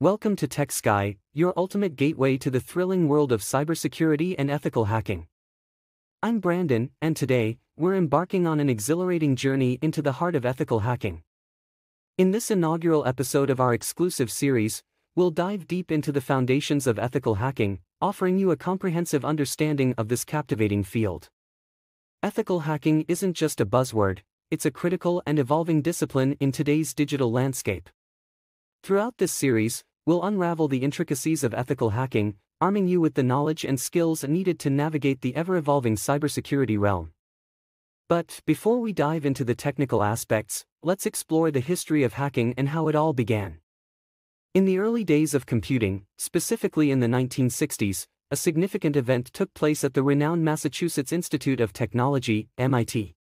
Welcome to TechSky, your ultimate gateway to the thrilling world of cybersecurity and ethical hacking. I'm Brandon, and today, we're embarking on an exhilarating journey into the heart of ethical hacking. In this inaugural episode of our exclusive series, we'll dive deep into the foundations of ethical hacking, offering you a comprehensive understanding of this captivating field. Ethical hacking isn't just a buzzword, it's a critical and evolving discipline in today's digital landscape. Throughout this series, we'll unravel the intricacies of ethical hacking, arming you with the knowledge and skills needed to navigate the ever-evolving cybersecurity realm. But before we dive into the technical aspects, let's explore the history of hacking and how it all began. In the early days of computing, specifically in the 1960s, a significant event took place at the renowned Massachusetts Institute of Technology, MIT.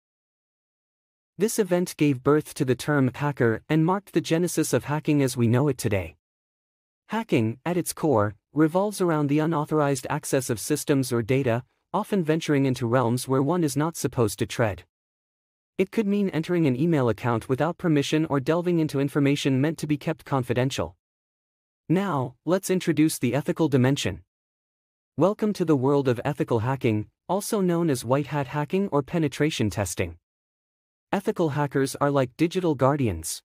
This event gave birth to the term hacker and marked the genesis of hacking as we know it today. Hacking, at its core, revolves around the unauthorized access of systems or data, often venturing into realms where one is not supposed to tread. It could mean entering an email account without permission or delving into information meant to be kept confidential. Now, let's introduce the ethical dimension. Welcome to the world of ethical hacking, also known as white hat hacking or penetration testing. Ethical hackers are like digital guardians.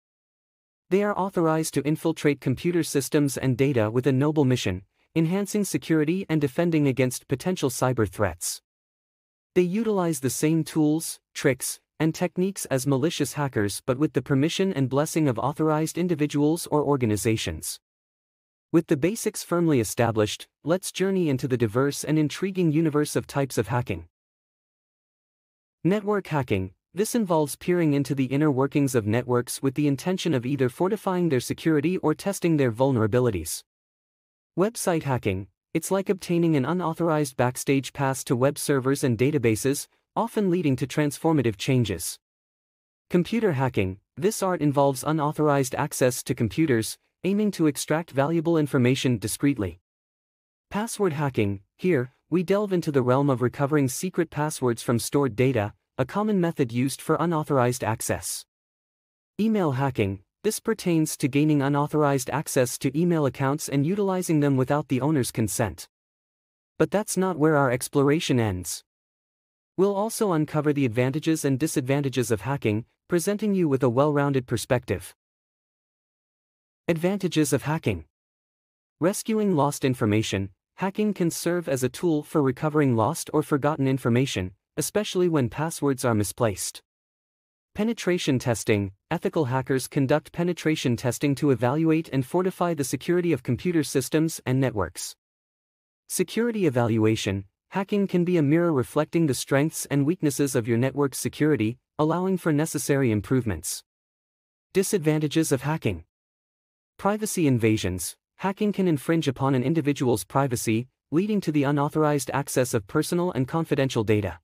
They are authorized to infiltrate computer systems and data with a noble mission, enhancing security and defending against potential cyber threats. They utilize the same tools, tricks, and techniques as malicious hackers but with the permission and blessing of authorized individuals or organizations. With the basics firmly established, let's journey into the diverse and intriguing universe of types of hacking. Network hacking. This involves peering into the inner workings of networks with the intention of either fortifying their security or testing their vulnerabilities. Website hacking, it's like obtaining an unauthorized backstage pass to web servers and databases, often leading to transformative changes. Computer hacking, this art involves unauthorized access to computers, aiming to extract valuable information discreetly. Password hacking, here, we delve into the realm of recovering secret passwords from stored data, a common method used for unauthorized access. Email hacking, this pertains to gaining unauthorized access to email accounts and utilizing them without the owner's consent. But that's not where our exploration ends. We'll also uncover the advantages and disadvantages of hacking, presenting you with a well-rounded perspective. Advantages of hacking. Rescuing lost information. Hacking can serve as a tool for recovering lost or forgotten information, especially when passwords are misplaced. Penetration testing. Ethical hackers conduct penetration testing to evaluate and fortify the security of computer systems and networks. Security evaluation. Hacking can be a mirror reflecting the strengths and weaknesses of your network's security, allowing for necessary improvements. Disadvantages of hacking. Privacy invasions. Hacking can infringe upon an individual's privacy, leading to the unauthorized access of personal and confidential data.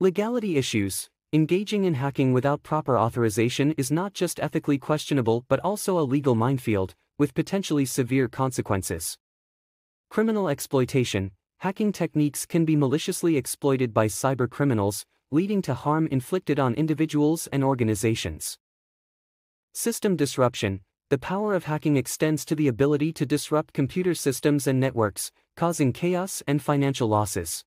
Legality issues. Engaging in hacking without proper authorization is not just ethically questionable but also a legal minefield, with potentially severe consequences. Criminal exploitation. Hacking techniques can be maliciously exploited by cybercriminals, leading to harm inflicted on individuals and organizations. System disruption. The power of hacking extends to the ability to disrupt computer systems and networks, causing chaos and financial losses.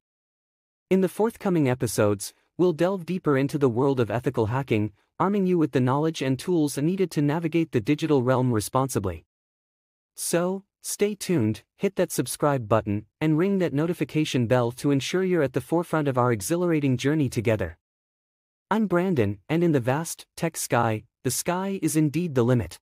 In the forthcoming episodes, we'll delve deeper into the world of ethical hacking, arming you with the knowledge and tools needed to navigate the digital realm responsibly. So, stay tuned, hit that subscribe button, and ring that notification bell to ensure you're at the forefront of our exhilarating journey together. I'm Brandon, and in the vast tech sky, the sky is indeed the limit.